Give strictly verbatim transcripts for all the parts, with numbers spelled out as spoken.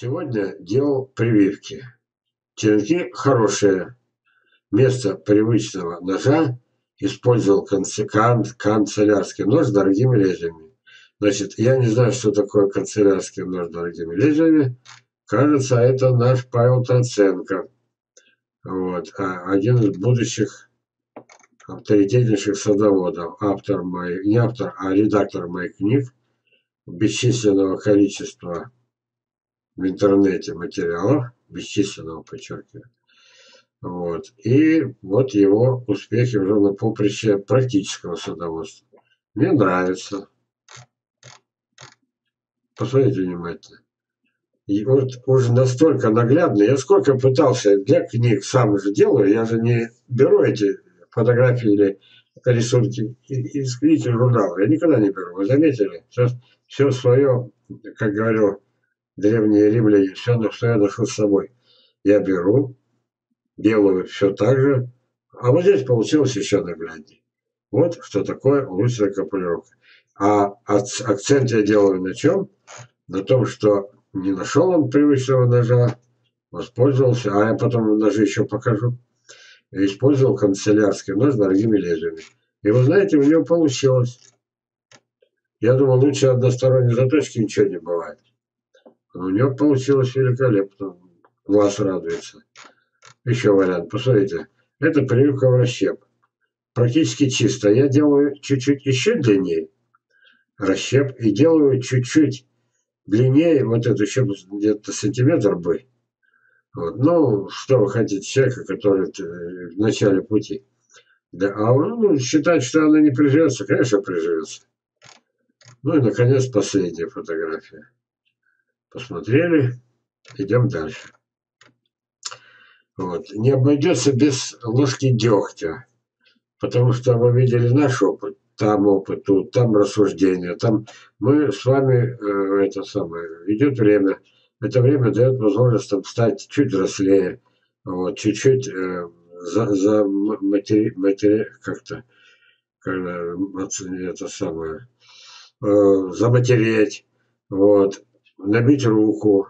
Сегодня делал прививки. Черенки хорошие. Вместо привычного ножа использовал канцелярский нож с дорогими лезвиями. Значит, я не знаю, что такое канцелярский нож с дорогими лезвиями. Кажется, это наш Павел Троценко. Вот. Один из будущих авторитетнейших садоводов. Автор моих, не автор, а редактор моих книг. Бесчисленного количества в интернете материалов. Бесчисленного, подчеркиваю. Вот. И вот его успехи уже на поприще практического садоводства. Мне нравится. Посмотрите внимательно. И вот уже настолько наглядно, я сколько пытался для книг, сам же делаю, я же не беру эти фотографии или рисунки из книг и журналов, я никогда не беру, вы заметили? Сейчас все свое, как говорил древние римляне, все, что я ношу с собой, я беру, делаю все так же, а вот здесь получилось еще нагляднее. Вот что такое улучшенная копулировка. А акцент я делаю на чем? На том, что не нашел он привычного ножа, воспользовался, а я потом ножи еще покажу. И использовал канцелярский нож с дорогими лезвиями. И вы знаете, у него получилось. Я думал, лучше односторонней заточки ничего не бывает. Но у него получилось великолепно. Глаз радуется. Еще вариант, посмотрите. Это прививка в расщеп. Практически чисто. Я делаю чуть-чуть еще длиннее расщеп и делаю чуть-чуть длиннее, вот это еще где-то сантиметр бы. Вот. Ну, что вы хотите, человека, который в начале пути. Да, а он ну, считает, что она не приживется, конечно, приживется. Ну и, наконец, последняя фотография. Посмотрели, идем дальше. Вот. Не обойдется без ложки дегтя. Потому что вы видели наш опыт. Там опыт, тут, там рассуждение, там мы с вами, э, это самое, идет время. Это время дает возможность там, стать чуть взрослее, вот, чуть-чуть э, за, за матери, матери, как-то, это самое, э, заматереть, вот, набить руку,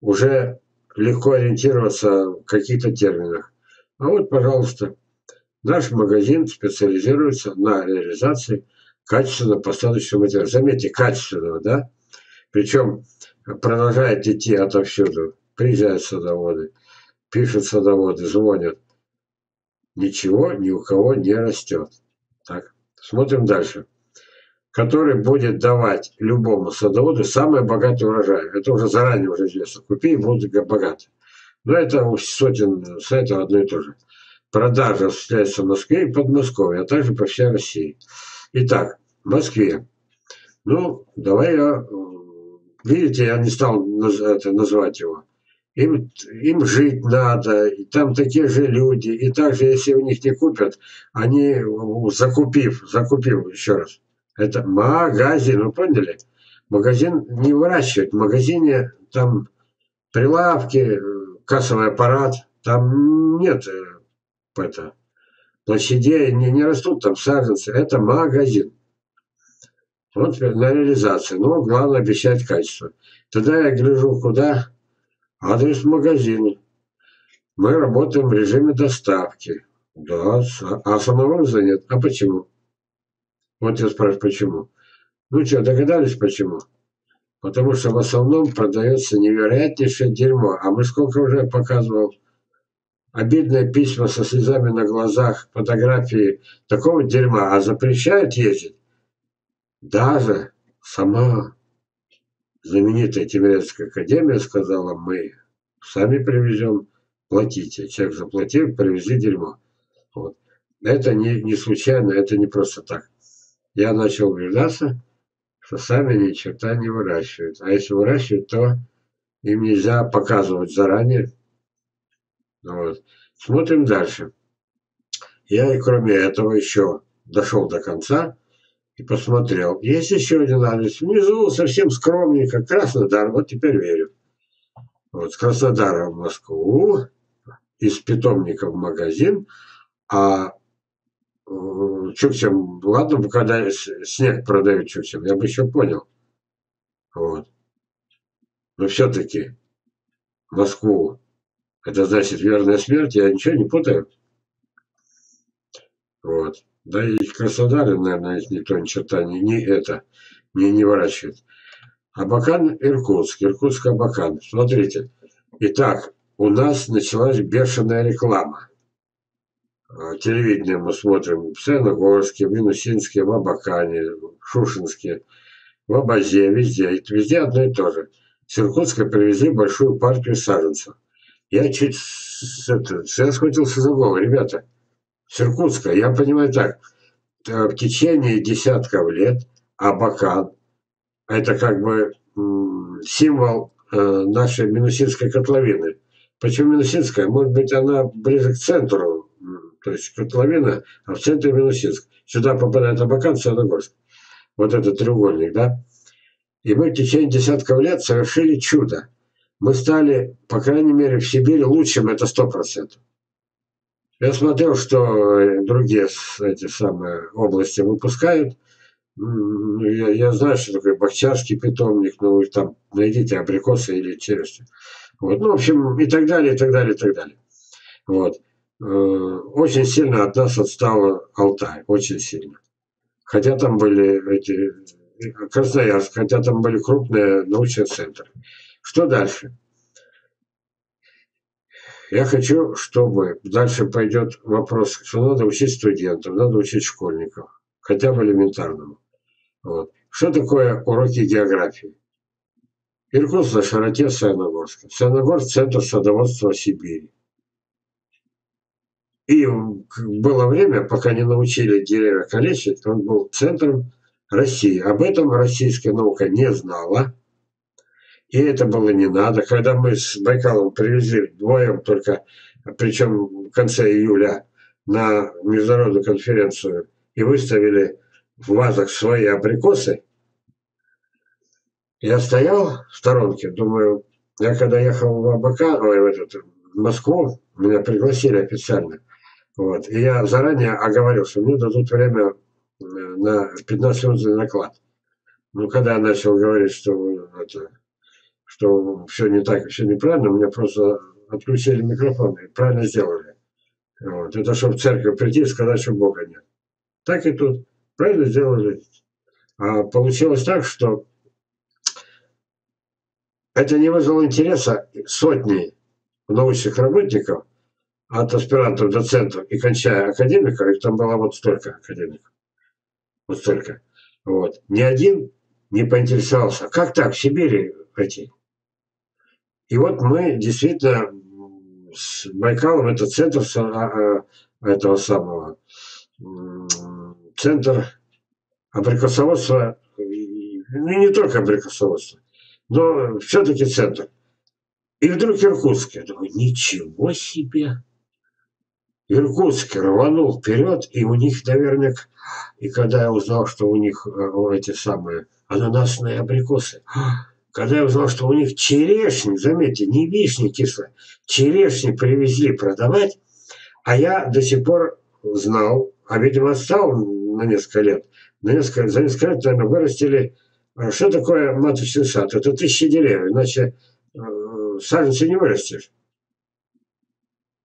уже легко ориентироваться в каких-то терминах. А вот, пожалуйста. Наш магазин специализируется на реализации качественного посадочного материала. Заметьте, качественного, да? Причем продолжает идти отовсюду. Приезжают садоводы, пишут садоводы, звонят. Ничего ни у кого не растет. Так, смотрим дальше. Который будет давать любому садоводу самый богатый урожай. Это уже заранее уже известно. Купи и будут богаты. Но это сотен сайтов одно и то же. Продажа осуществляется в Москве и Подмосковье, а также по всей России. Итак, в Москве. Ну, давай я... Видите, я не стал наз... это, называть его. Им, им жить надо, и там такие же люди. И также, если у них не купят, они, закупив, закупив, еще раз, это магазин, вы поняли? Магазин не выращивает. В магазине там прилавки, кассовый аппарат, там нет... Это. Площадей не, не растут там саженцы. Это магазин. Вот на реализации. Но главное обещать качество. Тогда я гляжу куда? Адрес магазина. Мы работаем в режиме доставки. Да, а самовоза нет. А почему? Вот я спрашиваю, почему? Ну что, догадались почему? Потому что в основном продается невероятнейшее дерьмо. А мы сколько уже показывал? Обидные письма со слезами на глазах, фотографии такого дерьма, а запрещают ездить. Даже сама знаменитая Тимирязевская академия сказала, мы сами привезем, платите. Человек заплатил, привезли дерьмо. Вот. Это не, не случайно, это не просто так. Я начал убеждаться, что сами ни черта не выращивают. А если выращивают, то им нельзя показывать заранее. Вот. Смотрим дальше. Я и кроме этого еще дошел до конца и посмотрел. Есть еще один адрес. Внизу совсем скромненько. Краснодар. Вот теперь верю. Вот с Краснодара в Москву. Из питомника в магазин. А чукчем, ладно, когда снег продают чукчем, я бы еще понял. Вот. Но все-таки Москву. Это значит верная смерть, я ничего не путаю. Вот. Да и Краснодар, наверное, никто ни черта не, не это не, не ворачивает. Абакан, Иркутск, Иркутск, Абакан. Смотрите. Итак, у нас началась бешеная реклама. Телевидение мы смотрим в Саяногорске, в Минусинске, в Абакане, в Шушинске, в Абазе, везде. И везде одно и то же. С Иркутска привезли большую партию саженцев. Я чуть я схватился за голову. Ребята, с Иркутска, я понимаю так, в течение десятков лет Абакан, это как бы символ нашей Минусинской котловины. Почему Минусинская? Может быть, она ближе к центру, то есть котловина, а в центре Минусинск. Сюда попадает Абакан, Саяногорск. Вот этот треугольник, да? И мы в течение десятков лет совершили чудо. Мы стали, по крайней мере, в Сибири лучшим, это сто процентов. Я смотрел, что другие эти самые области выпускают. Я, я знаю, что такое бахчарский питомник, ну вы там найдите абрикосы или черешни. Вот, ну, в общем, и так далее, и так далее, и так далее. Вот. Очень сильно от нас отстала Алтай, очень сильно. Хотя там были эти... Красноярск, хотя там были крупные научные центры. Что дальше? Я хочу, чтобы дальше пойдет вопрос, что надо учить студентов, надо учить школьников, хотя бы элементарному. Вот. Что такое уроки географии? Иркутск на широте Саяногорска. Саяногорск – центр садоводства Сибири. И было время, пока не научили деревья калечить, он был центром России. Об этом российская наука не знала. И это было не надо. Когда мы с Байкалом привезли вдвоем только, причем в конце июля, на международную конференцию и выставили в ВАЗах свои абрикосы, я стоял в сторонке, думаю, я когда ехал в Абакан, ой, в, этот, в Москву, меня пригласили официально. Вот, и я заранее оговорился, мне дадут время на пятнадцать минут за наклад. Ну, когда я начал говорить, что, это, что все не так, все неправильно, мне просто отключили микрофон и правильно сделали. Вот. Это чтобы в церковь прийти и сказать, что Бога нет. Так и тут. Правильно сделали. А получилось так, что это не вызвало интереса сотни научных работников, от аспирантов, доцентов и кончая академиков, их там было вот столько академиков. Вот столько. Вот. Ни один не поинтересовался. Как так, в Сибири пойти? И вот мы действительно с Байкалом, это центр этого самого, центр абрикосоводства, ну не только абрикосоводства, но все-таки центр. И вдруг Иркутск. Я думаю, ничего себе! Иркутск рванул вперед, и у них, наверное, и когда я узнал, что у них эти самые ананасные абрикосы, когда я узнал, что у них черешни, заметьте, не вишни кислые, черешни привезли продавать, а я до сих пор знал, а, видимо, отстал на несколько лет, на несколько, за несколько лет, наверное, вырастили, что такое маточный сад? Это тысячи деревьев, иначе саженцы не вырастешь.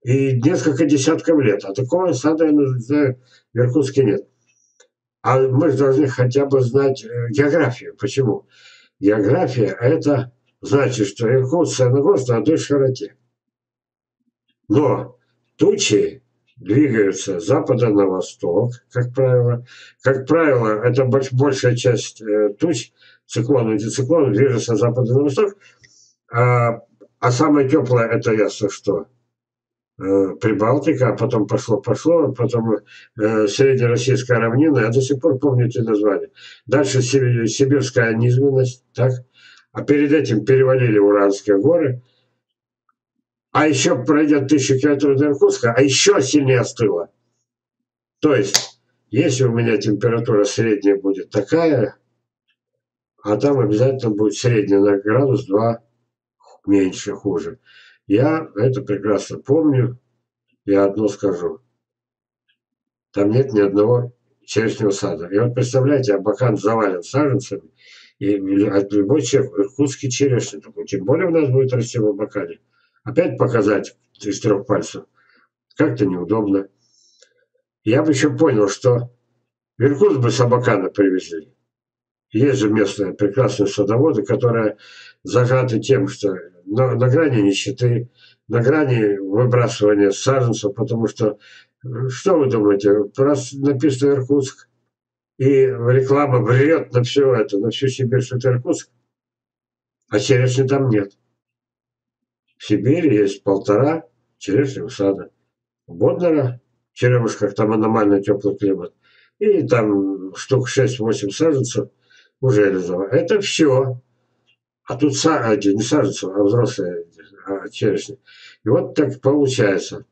И несколько десятков лет. А такого сада в Иркутске нет. А мы же должны хотя бы знать географию. Почему? География – это значит, что Иркутск, Саяногорск на одной широте. Но тучи двигаются с запада на восток, как правило. Как правило, это большая часть туч, циклон, антициклон, движется с запада на восток. А, а самое теплое – это ясно, что Прибалтика, а потом пошло-пошло, потом э, Среднероссийская равнина, я до сих пор помню эти названия. Дальше Сибирская низменность, так? А перед этим перевалили Уранские горы. А еще пройдет тысячу километров до Иркутска, а еще сильнее остыло. То есть, если у меня температура средняя будет такая, а там обязательно будет средняя на градус два меньше, хуже. Я это прекрасно помню. Я одно скажу. Там нет ни одного черешневого сада. И вот представляете, Абакан завален саженцами. И от любой черешни, иркутский черешни. Тем более у нас будет расти в Абакане. Опять показать из трех пальцев как-то неудобно. Я бы еще понял, что в Иркутск бы с Абакана привезли. Есть же местные прекрасные садоводы, которые зажаты тем, что на, на грани нищеты, на грани выбрасывания саженцев, потому что, что вы думаете, раз написано Иркутск, и реклама врет на все это, на всю Сибирь, что это Иркутск, а черешни там нет. В Сибири есть полтора черешневого сада. У Боднера, в Черемшках, там аномально теплый климат, и там штук шесть-восемь саженцев у Железова. Это все. А тут са... не саженцы, а взрослые а черешни. И вот так получается.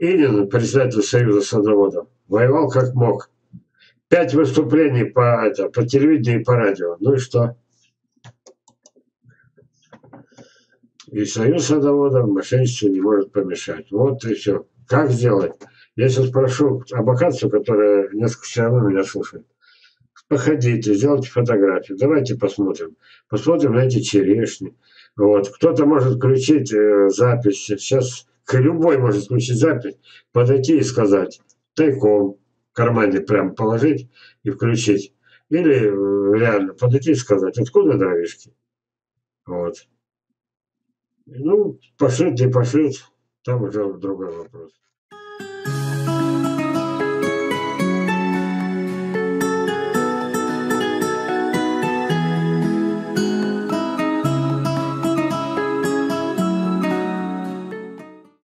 Инин, председатель Союза садоводов, воевал как мог. Пять выступлений по, это, по телевидению и по радио. Ну и что? И Союз садоводов мошенничеству не может помешать. Вот и все. Как сделать? Я сейчас прошу абаканцу, который несколько все равно меня слушает. Походите, сделайте фотографию, давайте посмотрим. Посмотрим на эти черешни. Вот. Кто-то может включить э, запись. Сейчас любой может включить запись, подойти и сказать, тайком, в кармане прям положить и включить. Или э, реально подойти и сказать, откуда дровишки. Вот. Ну, пошлют, не пошлют, там уже другой вопрос.